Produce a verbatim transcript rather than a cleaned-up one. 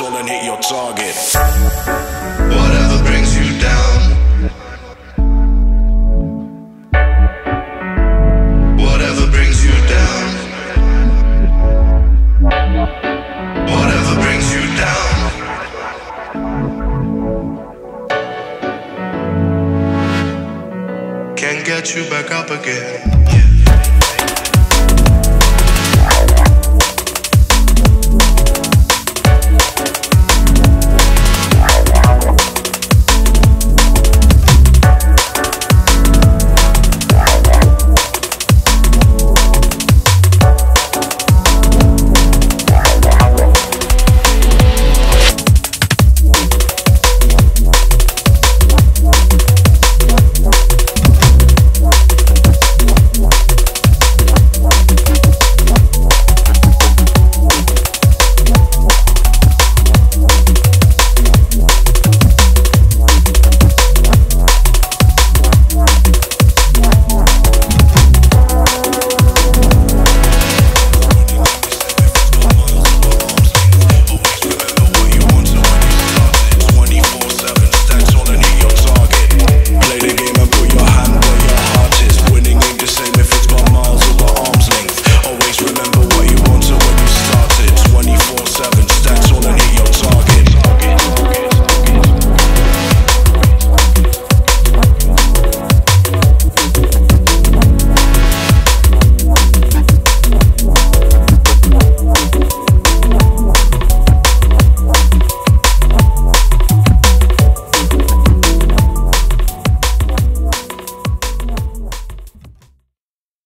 soul and hit your target. Whatever brings you down, whatever brings you down, whatever brings you down, can't get you back up again.